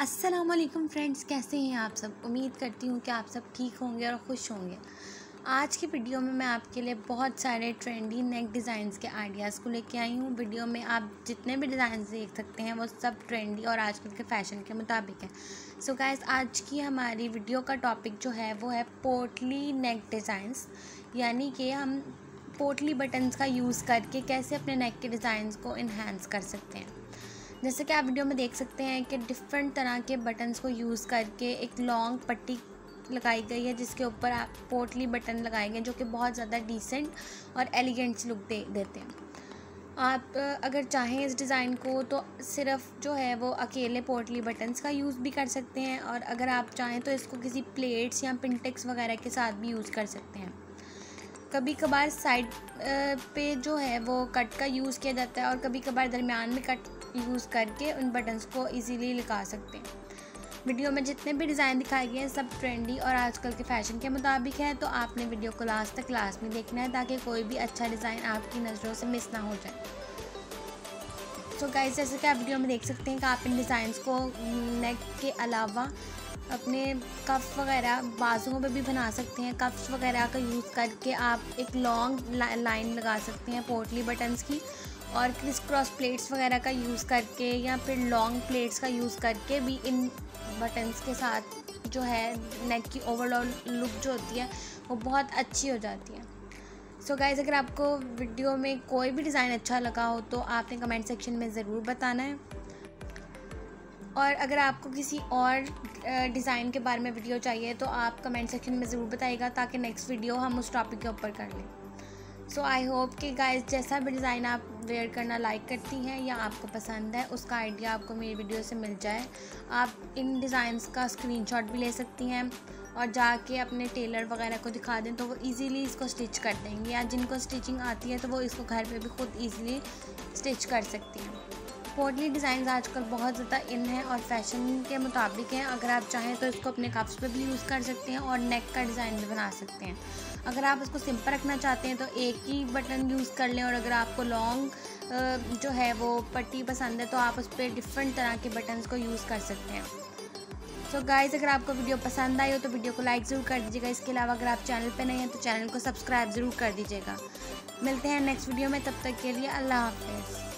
अस्सलाम वालेकुम फ्रेंड्स, कैसे हैं आप सब। उम्मीद करती हूँ कि आप सब ठीक होंगे और खुश होंगे। आज की वीडियो में मैं आपके लिए बहुत सारे ट्रेंडी नेक डिज़ाइंस के आइडियाज़ को लेके आई हूँ। वीडियो में आप जितने भी डिज़ाइंस देख सकते हैं वो सब ट्रेंडी और आजकल के फैशन के मुताबिक है। सो गाइस, आज की हमारी वीडियो का टॉपिक जो है वो है पोटली नेक डिज़ाइंस, यानी कि हम पोटली बटन्स का यूज़ करके कैसे अपने नेक के डिज़ाइंस को इन्हेंस कर सकते हैं। जैसे कि आप वीडियो में देख सकते हैं कि डिफरेंट तरह के बटन्स को यूज़ करके एक लॉन्ग पट्टी लगाई गई है जिसके ऊपर आप पोटली बटन लगाए गए, जो कि बहुत ज़्यादा डिसेंट और एलिगेंट लुक देते हैं। आप अगर चाहें इस डिज़ाइन को तो सिर्फ जो है वो अकेले पोटली बटन्स का यूज़ भी कर सकते हैं, और अगर आप चाहें तो इसको किसी प्लेट्स या पिनटेक्स वगैरह के साथ भी यूज़ कर सकते हैं। कभी कभार साइड पे जो है वो कट का यूज़ किया जाता है और कभी कभार दरमियान में कट यूज़ करके उन बटन्स को इजीली लगा सकते हैं। वीडियो में जितने भी डिज़ाइन दिखाए गए हैं सब ट्रेंडी और आजकल के फैशन के मुताबिक है, तो आपने वीडियो को लास्ट तक लास्ट में देखना है ताकि कोई भी अच्छा डिज़ाइन आपकी नज़रों से मिस ना हो जाए। तो गाइस, जैसे कि आप वीडियो में देख सकते हैं कि आप इन डिज़ाइंस को नेक के अलावा अपने कफ वगैरह बाजुओं पे भी बना सकते हैं। कफ्स वगैरह का यूज़ करके आप एक लॉन्ग लाइन लगा सकते हैं पोटली बटन्स की, और क्रिस क्रॉस प्लेट्स वगैरह का यूज़ करके या फिर लॉन्ग प्लेट्स का यूज़ करके भी इन बटन्स के साथ जो है नेक की ओवरऑल लुक जो होती है वो बहुत अच्छी हो जाती है। सो गाइस, अगर आपको वीडियो में कोई भी डिज़ाइन अच्छा लगा हो तो आपने कमेंट सेक्शन में ज़रूर बताना है, और अगर आपको किसी और डिज़ाइन के बारे में वीडियो चाहिए तो आप कमेंट सेक्शन में ज़रूर बताइएगा ताकि नेक्स्ट वीडियो हम उस टॉपिक के ऊपर कर लें। सो आई होप कि गाइस, जैसा भी डिज़ाइन आप वेयर करना लाइक करती हैं या आपको पसंद है उसका आइडिया आपको मेरी वीडियो से मिल जाए। आप इन डिज़ाइंस का स्क्रीनशॉट भी ले सकती हैं और जाके अपने टेलर वगैरह को दिखा दें तो वो इजीली इसको स्टिच कर देंगे, या जिनको स्टिचिंग आती है तो वो इसको घर पे भी खुद इजीली स्टिच कर सकती हैं। पोटली डिज़ाइंस आजकल बहुत ज़्यादा इन हैं और फैशन के मुताबिक हैं। अगर आप चाहें तो इसको अपने कप्स पे भी यूज़ कर सकते हैं और नेक का डिज़ाइन भी बना सकते हैं। अगर आप इसको सिंपल रखना चाहते हैं तो एक ही बटन यूज़ कर लें, और अगर आपको लॉन्ग जो है वो पट्टी पसंद है तो आप उस पर डिफरेंट तरह के बटन्स को यूज़ कर सकते हैं। सो गाइज़, अगर आपको वीडियो पसंद आई हो तो वीडियो को लाइक ज़रूर कर दीजिएगा। इसके अलावा अगर आप चैनल पर नहीं हैं तो चैनल को सब्सक्राइब ज़रूर कर दीजिएगा। मिलते हैं नेक्स्ट वीडियो में, तब तक के लिए अल्लाह हाफ़िज़।